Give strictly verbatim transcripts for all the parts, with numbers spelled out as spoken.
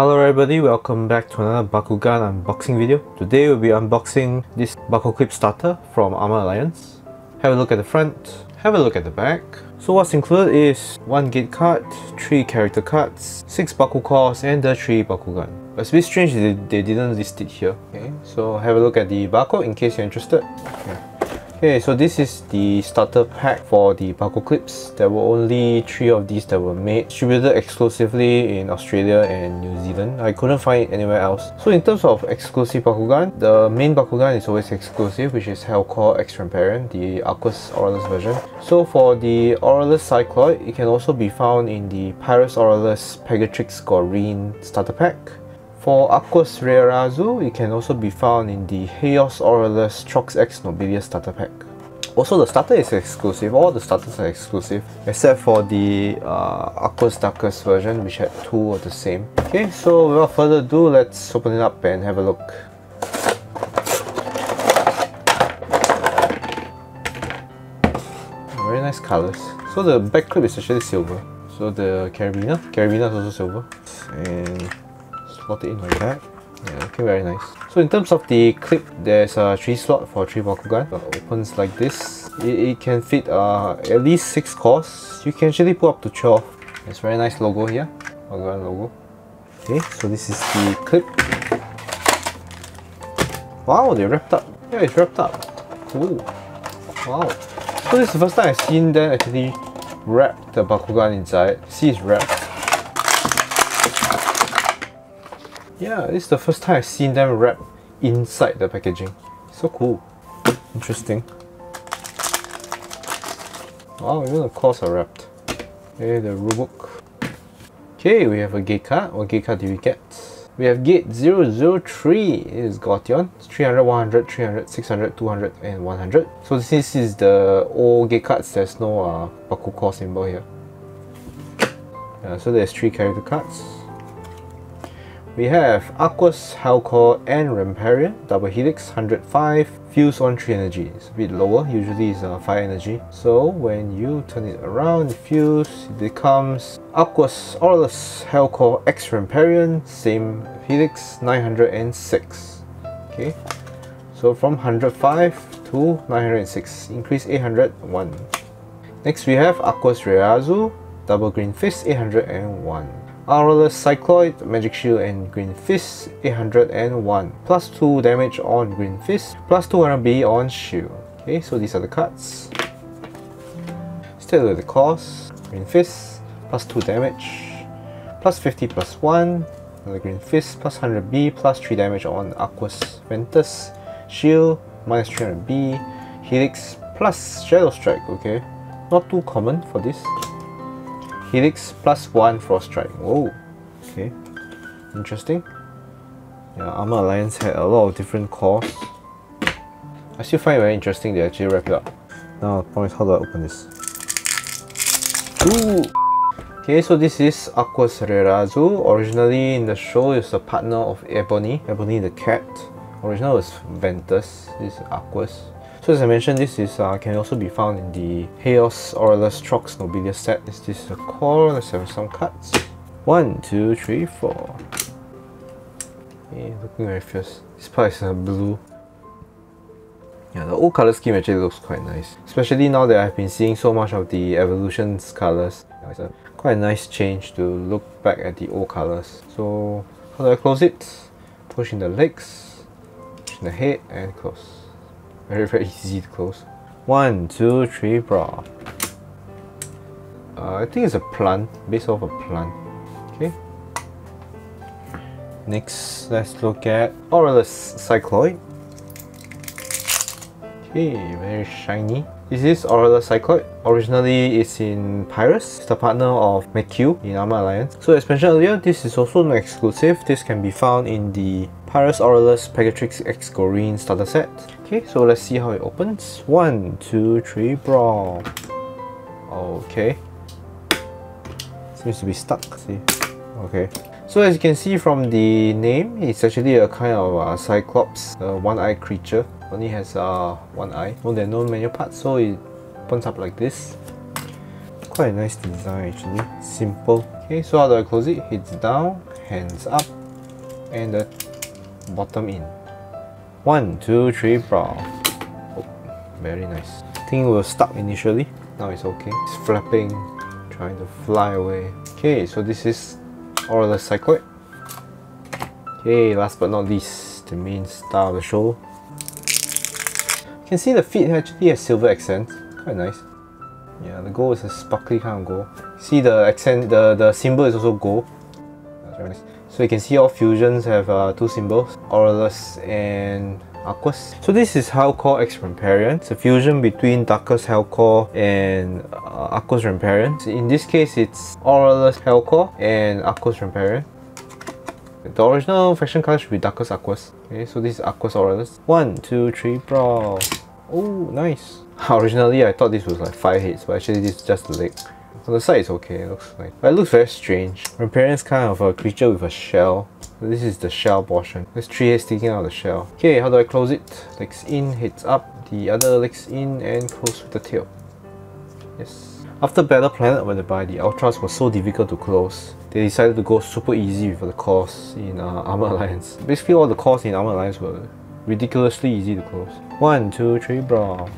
Hello everybody, welcome back to another Bakugan unboxing video. Today we'll be unboxing this Baku Clip starter from Armor Alliance. Have a look at the front, have a look at the back. So what's included is one gate card, three character cards, six Baku Cores and the three Bakugan. But it's a bit strange they, they didn't list it here. Okay, so have a look at the barcode in case you're interested. Okay. Okay, so this is the starter pack for the Baku Clips. There were only three of these that were made, distributed exclusively in Australia and New Zealand. I couldn't find it anywhere else. So in terms of exclusive Bakugan, the main Bakugan is always exclusive, which is Howlkor X Ramparian, the Aquos Aurelus version. So for the Aurelus Cycloid, it can also be found in the Pyrus Aurelus Pegatrix Gaurine starter pack. For Aquos Ryerazu, it can also be found in the Haos Aurelus Trox-X Nobilia starter pack. Also, the starter is exclusive. All the starters are exclusive, except for the uh, Aquos Darkus version, which had two of the same. Okay, so without further ado, let's open it up and have a look. Very nice colors. So the back clip is actually silver. So the carabiner, carabiner is also silver. And slot it in like that. Yeah, okay, very nice. So in terms of the clip, there's a three slot for three Bakugan. It opens like this. It, it can fit uh, at least six cores. You can actually put up to twelve. It's very nice logo here. Bakugan logo. Okay, so this is the clip. Wow, they wrapped up. Yeah, it's wrapped up. Cool. Wow. So this is the first time I've seen them actually wrap the Bakugan inside. See, it's wrapped. Yeah, this is the first time I've seen them wrap inside the packaging. So cool. Interesting. Wow, even the claws are wrapped. Okay, the rulebook. Okay, we have a gate card. What gate card do we get? We have gate zero zero three. It is Gortion. It's three hundred, one hundred, three hundred, six hundred, two hundred, and one hundred. So this is the old gate cards. There's no uh, Baku Core symbol here. Uh, so there's three character cards. We have Aquos, Howlkor, and Ramparian, double helix, one hundred five, fuse on three energy. It's a bit lower, usually it's uh, five energy. So when you turn it around, fuse, it becomes Aquos, Aurelus, Howlkor, X Ramparian, same helix, nine hundred six. Okay, so from one hundred five to nine hundred six, increase eight hundred one. Next we have Aquos Ryerazu, double green fist, eight hundred one. Aurelus Cycloid, Magic Shield and Green Fist, eight hundred one. Plus two damage on Green Fist, plus two hundred B on Shield. Okay, so these are the cards. Still with the cost, Green Fist, plus two damage, plus fifty plus one, another Green Fist, plus one hundred B, plus three damage on Aquos Ventus, Shield, minus three hundred B, Helix, plus Shadow Strike, okay. Not too common for this. Helix plus one frost strike. Whoa, okay, interesting. Yeah, Armor Alliance had a lot of different cores. I still find it very interesting they actually wrap it up. Now, the point is how do I open this? Ooh. Okay, so this is Aquos Ryerazu. Originally in the show, it's the partner of Ebony, Ebony the cat. Original was Ventus. This is Aquos. So as I mentioned, this is uh, can also be found in the Haos Aurelus Trox Nobilia set. Is this a core? Let's have some cards. One, two, three, four. Okay, looking very fierce. This part is uh, blue. Yeah, the old color scheme actually looks quite nice. Especially now that I've been seeing so much of the Evolution's colors. Yeah, it's a quite a nice change to look back at the old colors. So how do I close it? Push in the legs, push in the head, and close. Very, very easy to close. One, two, three, bra. Uh, I think it's a plant, based off a plant. Okay. Next, let's look at Aurelus Cycloid. Okay, very shiny. This is Aurelus Cycloid. Originally, it's in Pyrus. It's the partner of Maciu in Armor Alliance. So as mentioned earlier, this is also not exclusive. This can be found in the Pyrus Aurelus Pegatrix X Gaurine starter set. Okay, so let's see how it opens. One, two, three, brawl. Okay. Seems to be stuck, see. Okay. So as you can see from the name, it's actually a kind of uh, cyclops, a one-eyed creature. Only has uh, one eye. Oh, there are no manual parts, so it opens up like this. Quite a nice design actually. Simple. Okay, so how do I close it? It's down, hands up, and the bottom in. One, two, three, brawl. Oh, very nice. Thing was stuck initially. Now it's okay. It's flapping, trying to fly away. Okay, so this is Aurelus Cycloid. Okay, last but not least, the main star of the show. You can see the feet actually has silver accents. Quite nice. Yeah, the gold is a sparkly kind of gold. See the accent, the, the symbol is also gold. That's very nice. So you can see all fusions have uh, two symbols, Aurelus and Aquos. So this is Howlkor X Ramparian. It's a fusion between Darkus Howlkor and uh, Aquos Ramparian. So in this case, it's Aurelus Howlkor and Aquos Ramparian. The original faction card should be Darkus Aquos. Okay, so this is Aquos Aurelus. One, two, three, brawl. Oh, nice. Originally, I thought this was like five heads, but actually this is just the leg. On the side is okay, it looks like. But it looks very strange. Ramparian's kind of a creature with a shell. This is the shell portion. There's three heads sticking out of the shell. Okay, how do I close it? Legs in, heads up, the other legs in, and close with the tail. Yes. After Battle Planet, when they buy, the Ultras were so difficult to close, they decided to go super easy for the cores in uh, Armor Alliance. Basically, all the cores in Armor Alliance were ridiculously easy to close. One, two, three, bro.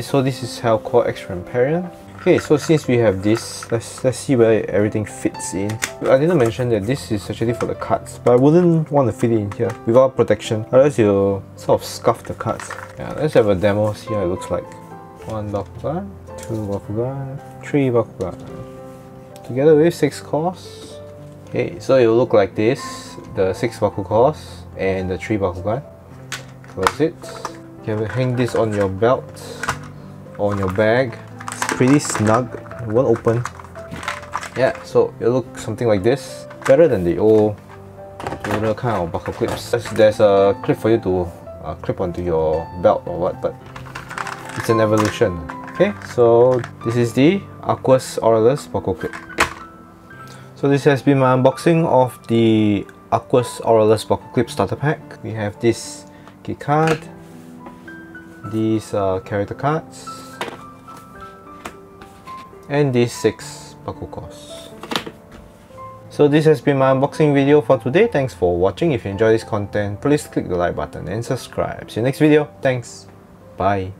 So this is Howlkor X Ramparian. Okay, so since we have this, let's let's see where everything fits in. I didn't mention that this is actually for the cards, but I wouldn't want to fit it in here without protection, otherwise you'll sort of scuff the cards. Yeah, let's have a demo, see how it looks like. One Bakugan, two Bakugan, three Bakugan. Together with six cores. Okay, so it'll look like this. The six Baku cores and the three Bakugan. Close it. You can hang this on your belt. On your bag. It's pretty snug, it won't open. Yeah, so it looks something like this. Better than the old older kind of Baku clips. There's a clip for you to uh, clip onto your belt or what, but it's an evolution. Okay, so this is the Aquos Aurelus Baku Clip. So this has been my unboxing of the Aquos Aurelus Baku Clip starter pack. We have this gate card, these uh, character cards, and these six Baku Cores. So this has been my unboxing video for today. Thanks for watching. If you enjoy this content, please click the like button and subscribe. See you next video. Thanks. Bye.